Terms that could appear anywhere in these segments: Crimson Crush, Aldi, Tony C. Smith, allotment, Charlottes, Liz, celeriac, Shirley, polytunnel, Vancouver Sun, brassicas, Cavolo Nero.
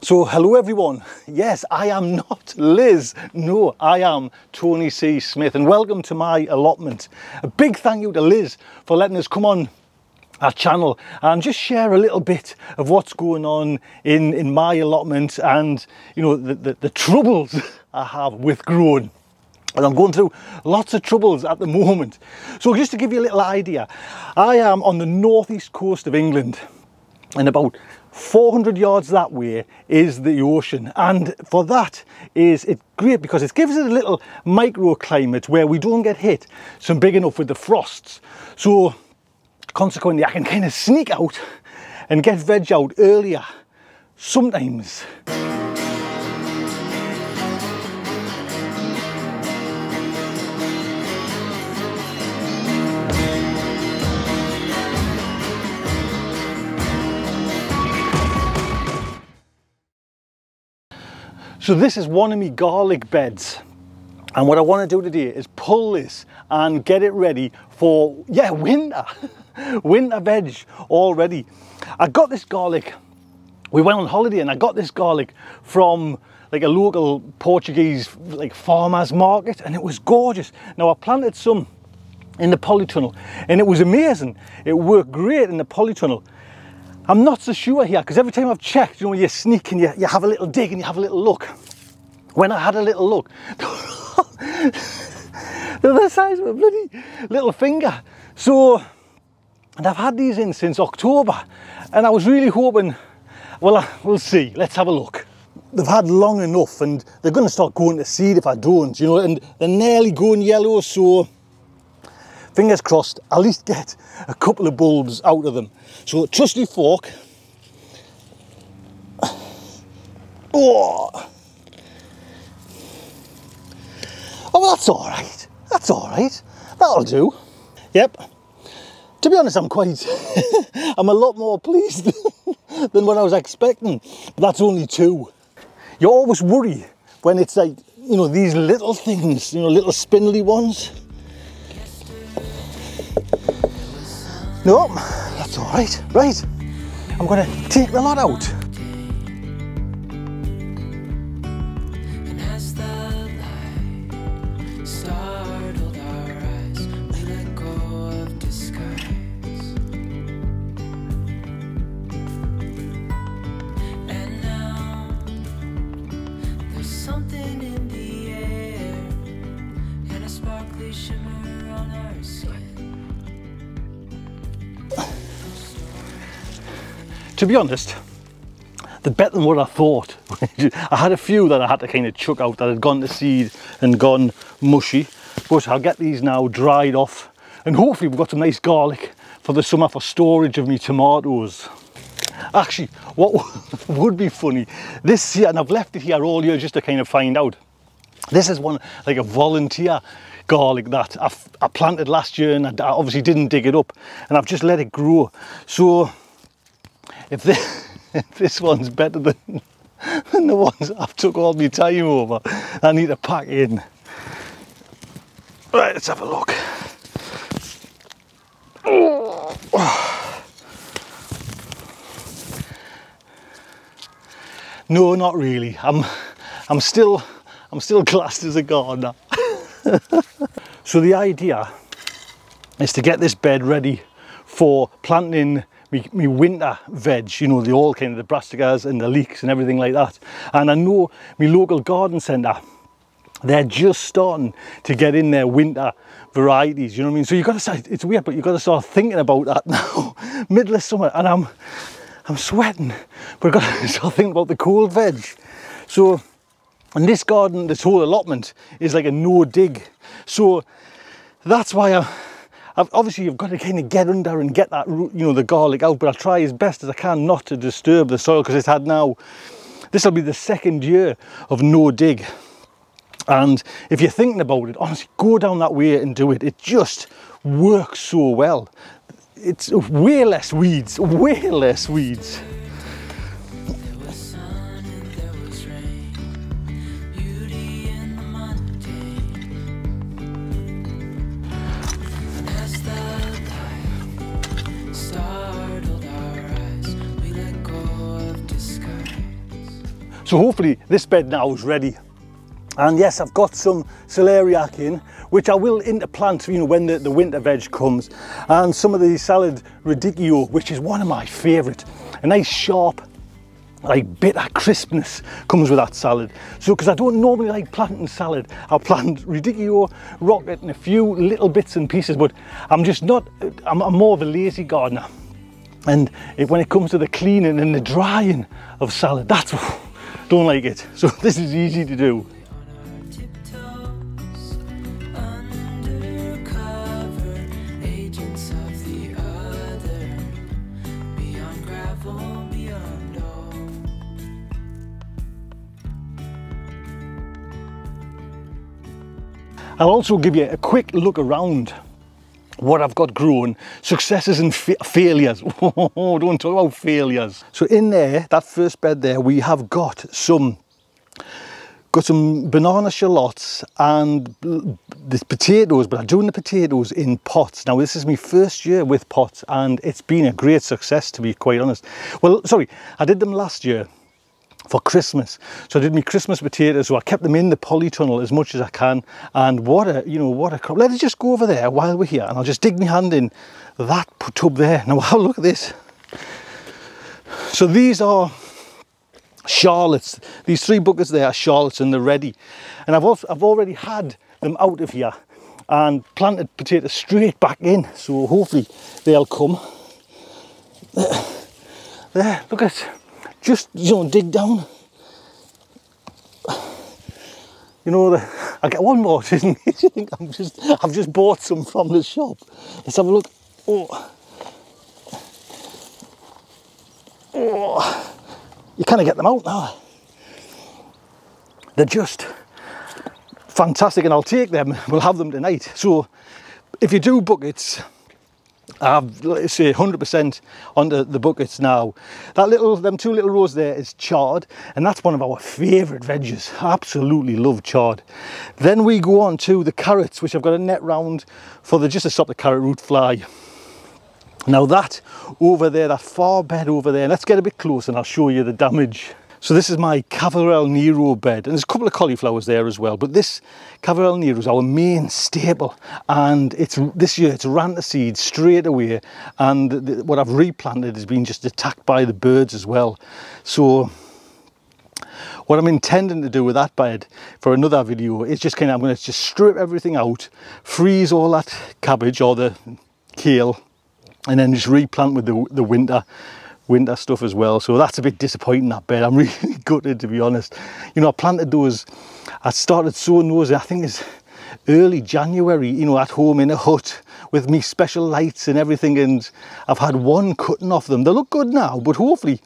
So hello everyone. Yes, I am not Liz. No, I am Tony C. Smith, and welcome to my allotment. A big thank you to Liz for letting us come on our channel and just share a little bit of what's going on in my allotment and, you know, the troubles I have with growing. And I'm going through lots of troubles at the moment. So just to give you a little idea, I am on the northeast coast of England, and about 400 yards that way is the ocean, and for that is it great because it gives it a little microclimate where we don't get hit some big enough with the frosts, so consequently I can kind of sneak out and get veg out earlier sometimes. So this is one of my garlic beds, and what I want to do today is pull this and get it ready for, yeah, winter. Winter veg already. I got this garlic, we went on holiday and I got this garlic from like a local Portuguese like farmer's market, and it was gorgeous. Now I planted some in the polytunnel and it was amazing. It worked great in the polytunnel. I'm not so sure here, because every time I've checked, you know, you sneak and you have a little dig and you have a little look. When I had a little look, they're the size of a bloody little finger. So, and I've had these in since October, and I was really hoping, well, we'll see, let's have a look. They've had long enough and they're going to start going to seed if I don't, you know, and they're nearly going yellow, so fingers crossed, I'll at least get a couple of bulbs out of them. So trusty fork. Oh, well, that's all right. That's all right. That'll do. Yep. To be honest, I'm quite, I'm a lot more pleased than what I was expecting. But that's only two. You always worry when it's like, you know, these little things, you know, little spindly ones. No, that's all right. Right, I'm gonna take the lot out. To be honest, they're better than what I thought. I had a few that I had to kind of chuck out that had gone to seed and gone mushy, but I'll get these now dried off, and hopefully we've got some nice garlic for the summer for storage of me tomatoes. Actually, what would be funny, this here, and I've left it here all year just to kind of find out, this is one, like a volunteer garlic that I planted last year, and I obviously didn't dig it up, and I've just let it grow. So if this one's better than the ones I've took all my time over, I need to pack in. Right, let's have a look. No, not really. I'm still classed as a gardener. So the idea is to get this bed ready for planting me winter veg, you know, the all kind of the brassicas and the leeks and everything like that. And I know my local garden centre, they're just starting to get in their winter varieties, you know what I mean? So you've got to start, it's weird, but you've got to start thinking about that now. Middle of summer, and I'm sweating, but I've got to start thinking about the cold veg. So, and this garden, this whole allotment is like a no dig. So that's why obviously you've got to kind of get under and get that, you know, the garlic out, but I try as best as I can not to disturb the soil, because it's had now, this will be the second year of no dig. And if you're thinking about it, honestly, go down that way and do it. It just works so well. It's way less weeds, way less weeds. So hopefully this bed now is ready. And yes, I've got some celeriac in, which I will interplant, you know, when the winter veg comes. And some of the salad radicchio, which is one of my favourite. A nice sharp, like bitter crispness comes with that salad. So, because I don't normally like planting salad, I'll plant radicchio, rocket and a few little bits and pieces, but I'm just not, I'm more of a lazy gardener. And when it comes to the cleaning and the drying of salad, that's, don't like it. So this is easy to do. I'll also give you a quick look around what I've got grown, successes and failures. Oh, don't talk about failures. So in there, that first bed there, we have got some banana shallots and the potatoes, but I'm doing the potatoes in pots. Now this is my first year with pots and it's been a great success, to be quite honest. Well, sorry, I did them last year for Christmas. So I did my Christmas potatoes, so I kept them in the polytunnel as much as I can. And what a, you know, what a crop. Let's just go over there while we're here and I'll just dig my hand in that tub there. Now wow, look at this. So these are Charlottes. These three buckets there are Charlottes and they're ready. And I've already had them out of here and planted potatoes straight back in. So hopefully they'll come. There, look at it. Just, you know, dig down. You know, I get one more, didn't I? I've just bought some from the shop. Let's have a look. Oh. Oh. You kind of get them out now. They're just fantastic and I'll take them. We'll have them tonight. So if you do buckets, I've, let's say, 100% onto the buckets now. That little, them two little rows there is chard, and that's one of our favourite veggies. I absolutely love chard. Then we go on to the carrots, which I've got a net round for the, just to stop the carrot root fly. Now that over there, that far bed over there, let's get a bit close and I'll show you the damage. So this is my Cavolo Nero bed, and there's a couple of cauliflowers there as well, but this Cavolo Nero is our main staple, and it's, this year it's ran to seed straight away, and what I've replanted has been just attacked by the birds as well. So what I'm intending to do with that bed for another video is just kind of, I'm going to just strip everything out, freeze all that cabbage or the kale, and then just replant with the winter stuff as well. So that's a bit disappointing, that bed. I'm really gutted, to be honest. You know, I planted those, I started sowing those, I think it's early January, you know, at home in a hut with me special lights and everything, and I've had one cutting off them. They look good now, but hopefully,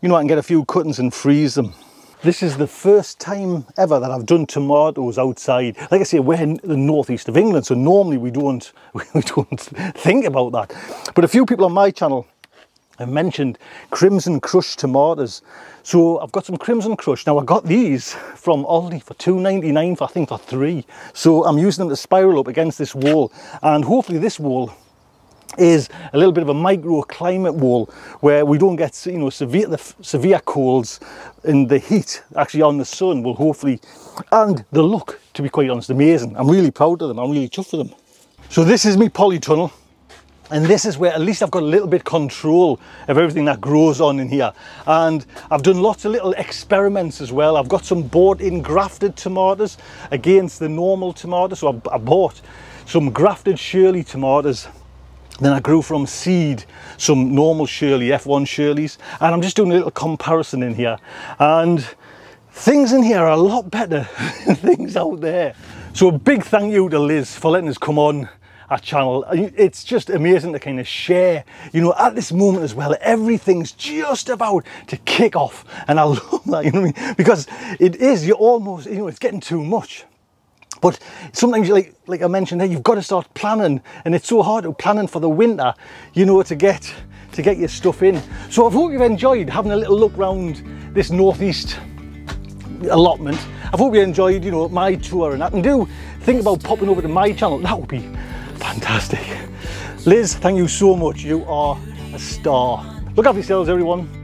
you know, I can get a few cuttings and freeze them. This is the first time ever that I've done tomatoes outside. Like I say, we're in the northeast of England, so normally we don't think about that. But a few people on my channel, I mentioned Crimson Crush tomatoes. So I've got some Crimson Crush. Now I got these from Aldi for £2.99 for, I think, for 3. So I'm using them to spiral up against this wall. And hopefully this wall is a little bit of a microclimate wall where we don't get, you know, severe colds, and the heat actually on the sun will hopefully, and the look, to be quite honest, amazing. I'm really proud of them. I'm really chuffed for them. So this is me polytunnel. And this is where at least I've got a little bit control of everything that grows on in here. And I've done lots of little experiments as well. I've got some bought in grafted tomatoes against the normal tomatoes. So I bought some grafted Shirley tomatoes. Then I grew from seed some normal Shirley, F1 Shirleys. And I'm just doing a little comparison in here. And things in here are a lot better than things out there. So a big thank you to Liz for letting us come on our channel. It's just amazing to kind of share, you know, at this moment as well, everything's just about to kick off, and I love that, you know what I mean, because it is, you're almost, you know, it's getting too much. But sometimes you're like I mentioned there, you've got to start planning, and it's so hard to plan for the winter, you know, to get your stuff in. So I hope you've enjoyed having a little look round this northeast allotment. I hope you enjoyed, you know, my tour, and that, and do think about popping over to my channel. That would be fantastic. Liz, thank you so much. You are a star. Look after yourselves, everyone.